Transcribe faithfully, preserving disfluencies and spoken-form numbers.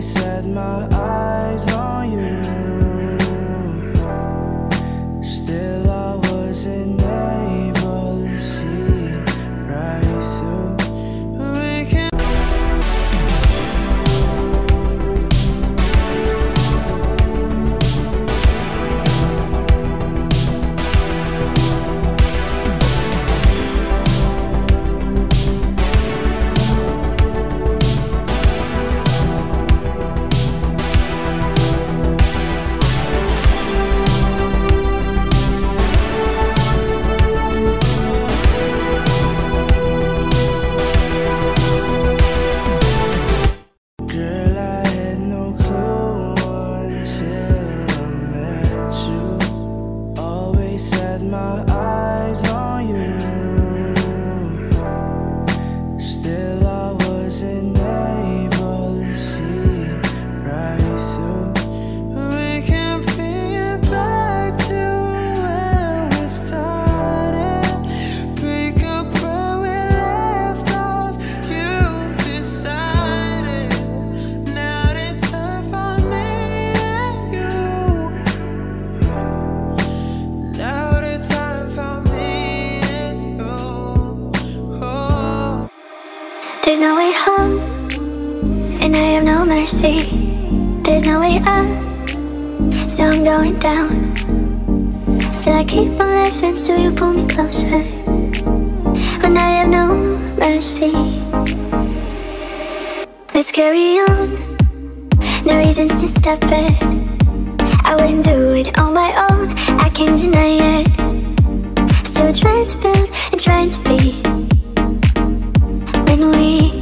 me set my eyes on you, still I wasn't able to see right through. We can set my eyes on you, still I wasn't able to see right through. We can bring it back to where we started, pick up where we left off, you decided. Now it's time for me and you. Now there's no way home, and I have no mercy. There's no way up, so I'm going down. Still I keep on living, so you pull me closer, when I have no mercy. Let's carry on, no reasons to stop it. I wouldn't do it on my own, I can't deny it. Still trying to build and trying to be. We